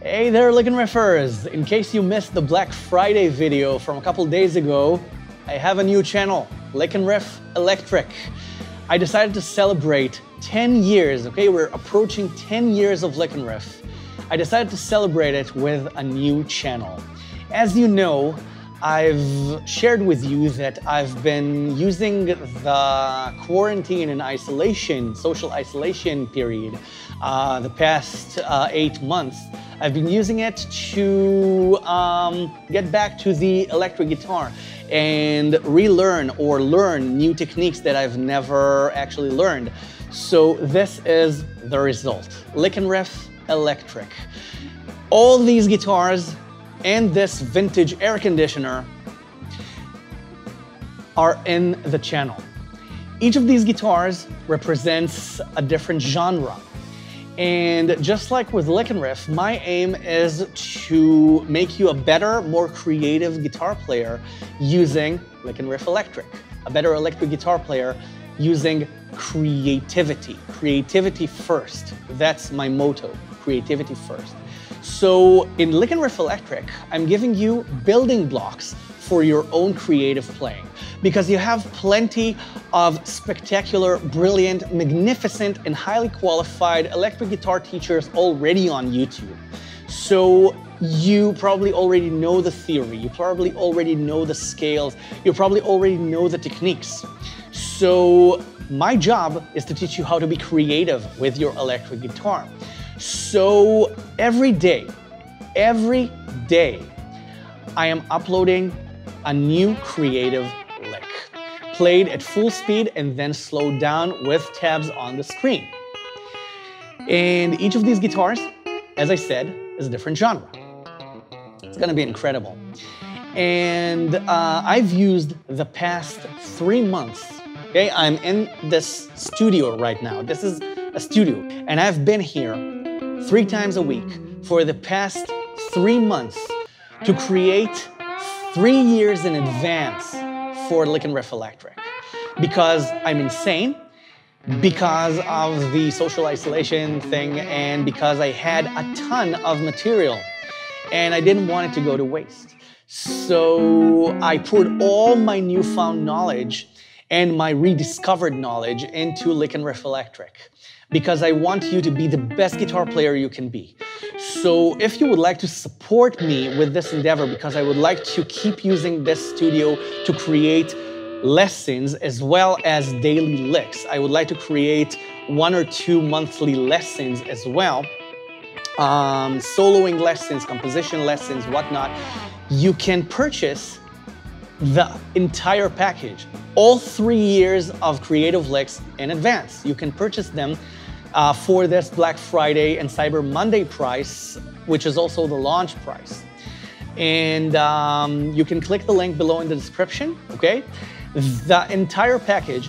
Hey there, LickNRiffers! In case you missed the Black Friday video from a couple days ago, I have a new channel, LickNRiff Electric. I decided to celebrate 10 years, okay? We're approaching 10 years of LickNRiff. I decided to celebrate it with a new channel. As you know, I've shared with you that I've been using the quarantine and isolation, social isolation period, the past 8 months. I've been using it to get back to the electric guitar and relearn or learn new techniques that I've never actually learned. So this is the result, LickNRiff Electric. All these guitars and this vintage air conditioner are in the channel. Each of these guitars represents a different genre. And just like with LickNRiff, my aim is to make you a better, more creative guitar player using LickNRiff Electric. A better electric guitar player using creativity. Creativity first. That's my motto, creativity first. So in LickNRiff Electric, I'm giving you building blocks for your own creative playing, because you have plenty of spectacular, brilliant, magnificent, and highly qualified electric guitar teachers already on YouTube. So you probably already know the theory, you probably already know the scales, you probably already know the techniques. So my job is to teach you how to be creative with your electric guitar. So every day, I am uploading a new creative lick, played at full speed and then slowed down with tabs on the screen. And each of these guitars, as I said, is a different genre. It's gonna be incredible. And I've used the past 3 months, okay? I'm in this studio right now. This is a studio, and I've been here 3 times a week for the past 3 months to create 3 years in advance for LickNRiff Electric, because I'm insane, because of the social isolation thing, and because I had a ton of material and I didn't want it to go to waste. So I poured all my newfound knowledge and my rediscovered knowledge into LickNRiff Electric, because I want you to be the best guitar player you can be. So if you would like to support me with this endeavor, because I would like to keep using this studio to create lessons as well as daily licks. I would like to create 1 or 2 monthly lessons as well, soloing lessons, composition lessons, whatnot. You can purchase the entire package, all 3 years of creative licks in advance. You can purchase them for this Black Friday and Cyber Monday price, which is also the launch price. And you can click the link below in the description, okay? The entire package,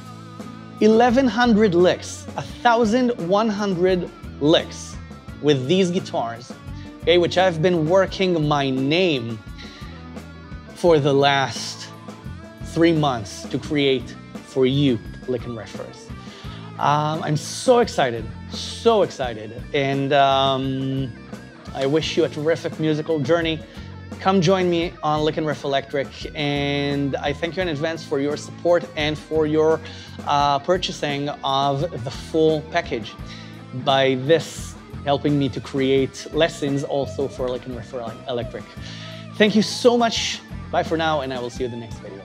1,100 licks, 1,100 licks with these guitars, okay, which I've been working my name for the last 3 months to create for you, LickNRiffers. I'm so excited, and I wish you a terrific musical journey. Come join me on LickNRiff Electric, and I thank you in advance for your support and for your purchasing of the full package. By this, helping me to create lessons also for LickNRiff Electric. Thank you so much. Bye for now, and I will see you in the next video.